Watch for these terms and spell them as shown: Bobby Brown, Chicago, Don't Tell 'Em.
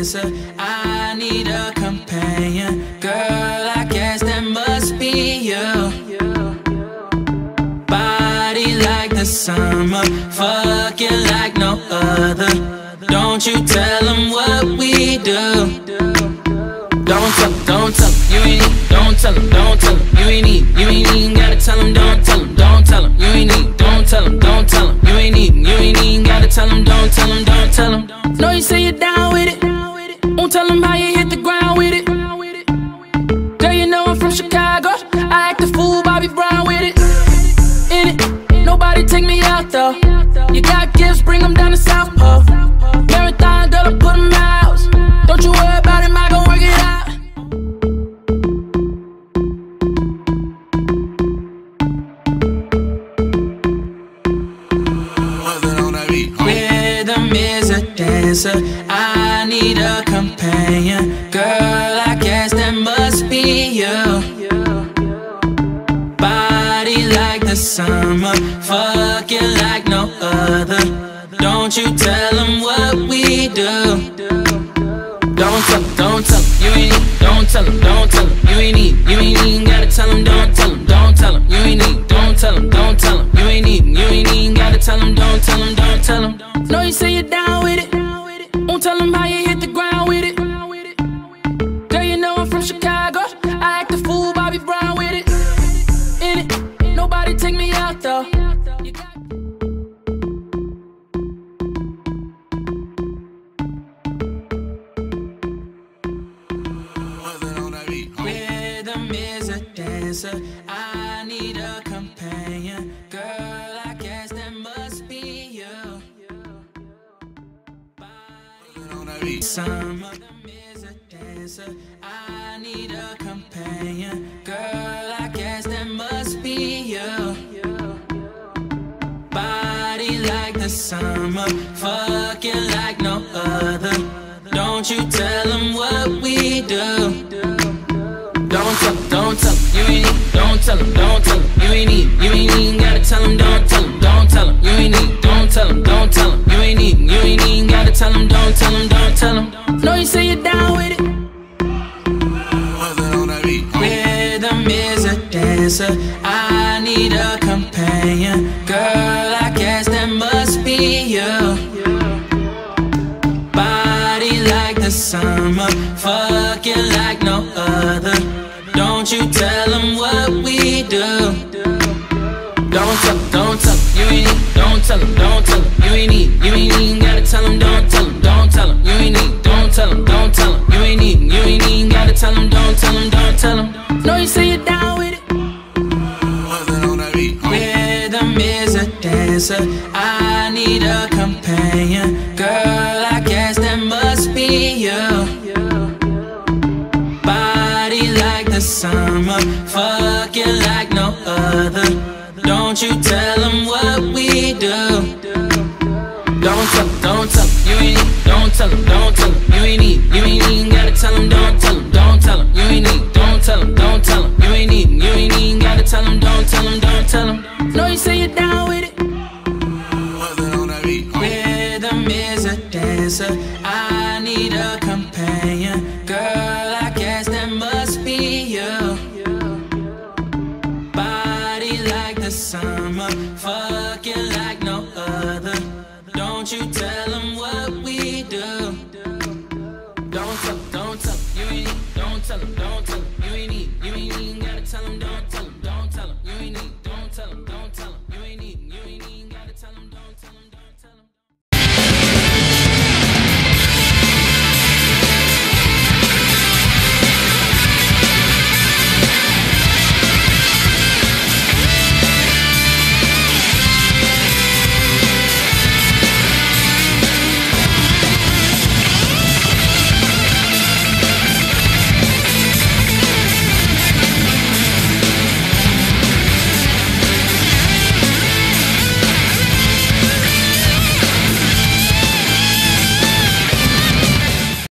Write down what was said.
answer. I need a companion. Girl, I guess that must be you. Body like the summer, fucking like no other. Don't you tell them what we do. Don't tell them, you ain't need. Don't tell them, you ain't even gotta tell them. Don't tell them, you ain't need. Don't tell them, you ain't even gotta tell them. Don't tell them, don't tell them. Know you say you're down with it, won't tell them how you hit the ground with it. Girl, you know I'm from Chicago, I act a fool, Bobby Brown with it. In it, nobody take me out though. You got gifts, bring them down to South Pole. Marathon, girl, I put them out. Don't you worry about him, I gon' work it out. Rhythm is a dancer, I need a companion. Girl, I guess that must be you. Body like the summer, fucking like no other. Don't you tell them what we do. Don't tell them, you ain't need. Don't tell them, you ain't even gotta tell them. Don't tell them, you ain't need. Don't tell them, you ain't even gotta tell them. Don't tell them. Know you say you're down with it, won't tell them how you hit the ground with it. Girl, you know I'm from Chicago, I act a fool, Bobby Brown with it. In it, nobody take me out though. You got rhythm is a dancer, I need a companion. Girl, summer is a dancer, I need a companion. Girl, I guess that must be you. Body like the summer, fucking like no other. Don't you tell them what we do. Don't tell them, you ain't need. Don't tell them, you ain't need. You ain't even gotta tell them, don't tell them, you ain't need. Don't tell them, you ain't even gotta tell them, don't tell them. Know you say you're down with it. Rhythm is a dancer, I need a companion. Girl, I guess that must be you. Body like the summer, fucking like no other. Don't you tell them what we do. Don't tell them, you ain't need. Don't tell them, you ain't even gotta tell them. Don't tell them, you ain't need. Don't tell them, you ain't even gotta tell them. Don't tell them. Know you say you're down with it. Rhythm is a dancer, I need a companion. Girl, I guess that must be you. Body like the summer, fucking like no other. Don't you tell them what we do. Don't tell them, you ain't need. Don't tell them, you ain't even gotta tell them. Don't tell them, you ain't need. Don't tell them, you ain't even gotta tell them. Don't tell them. Know you say you're down with it. Rhythm is a dancer, I need a companion. Girl, I guess that must be you. Summer, fucking like no other. Don't you tell them what we do. Don't tell them, you ain't. Don't tell them, don't.